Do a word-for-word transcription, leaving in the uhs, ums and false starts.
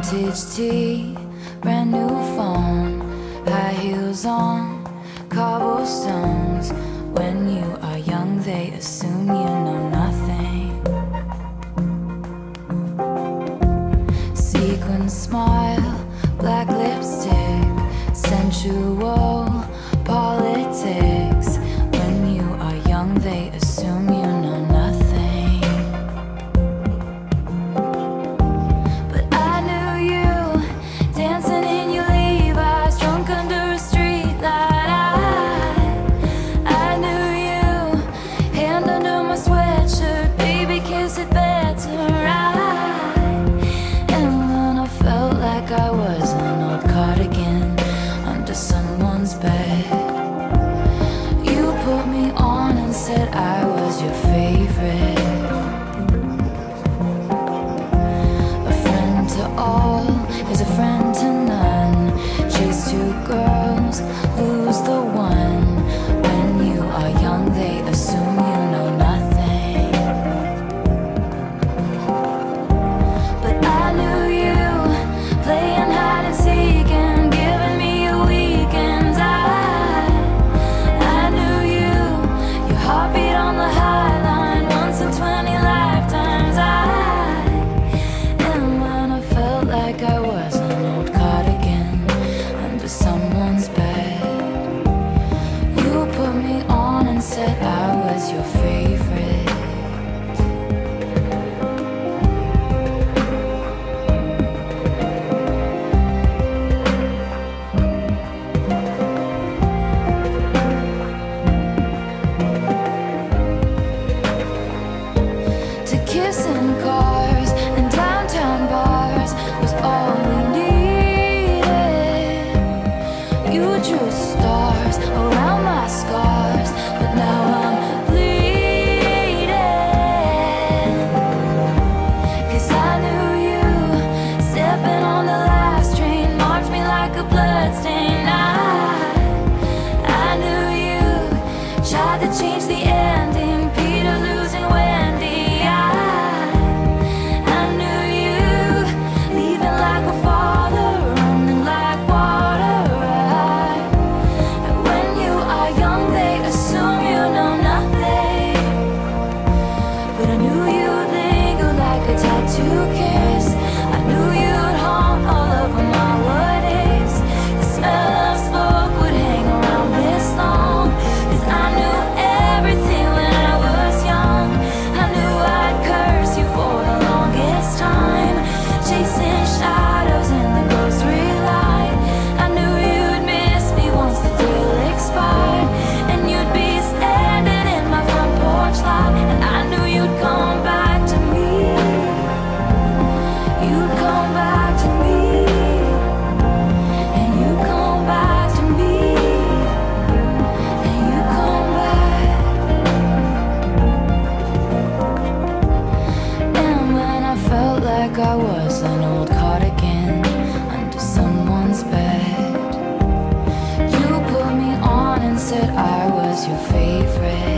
Vintage tea, brand new phone, high heels on, cobblestones. When you are young, they assume you know nothing. Sequin smile, black lipstick, sensual politics. When you are young, they assume you know nothing. I was an old cardigan under someone's bed. You put me on and said I was your favorite. A friend to all is a friend to none. Chase two girls, lose the one. When you are young, they assume you know nothing. But I knew you. Playing hide and seek and giving me your weekends. I, I knew you. Your heartbeat on the high line, once in twenty lifetimes. I, and when I felt like I was an old cardigan under someone's bed, you put me on and said I was your favorite. Kissing cars and downtown bars was all we needed. You drew stars around my scars, but now I'm bleeding. Cause I knew you, stepping on the last train, marked me like a bloodstain. I, I knew you, tried to change the ending, Peter losing Wendy. I was an old cardigan under someone's bed. You put me on and said I was your favorite.